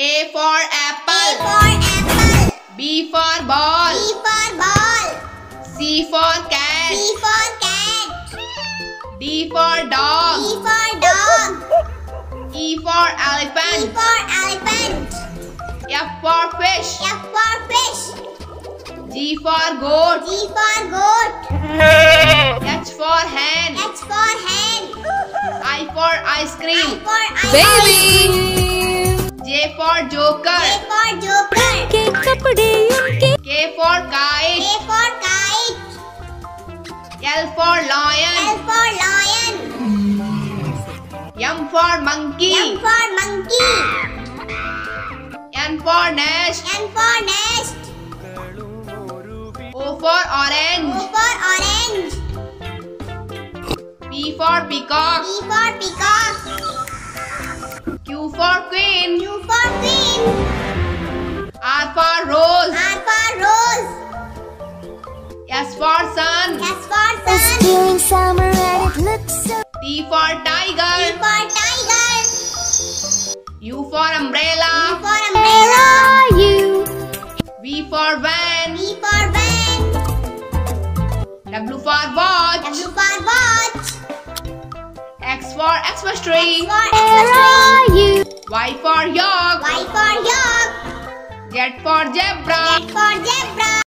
A for apple. A for apple. B for ball. B for ball. C for cat. C for cat. D for dog. D for dog. E for elephant. E for elephant. F for fish. F for fish. G for goat. G for goat. H for hen. H for hen. I for ice cream. I for ice cream. Baby. J for joker. J for joker. K for kite. K for kite. L for lion. L for lion. M for monkey. M for monkey. N for nest. N for nest. O for orange. O for orange. P for peacock. P for peacock. Q for queen. Q for queen. R for rose. R for rose. S for sun. S for sun. It's during summer and it looks so. T for tiger. T for tiger. U for umbrella. U for umbrella. U. V for van. V for van. W for watch. W for watch. X for Xmas tree. X for Xmas tree. Y for york. Y for york. Z for zebra. Z for zebra.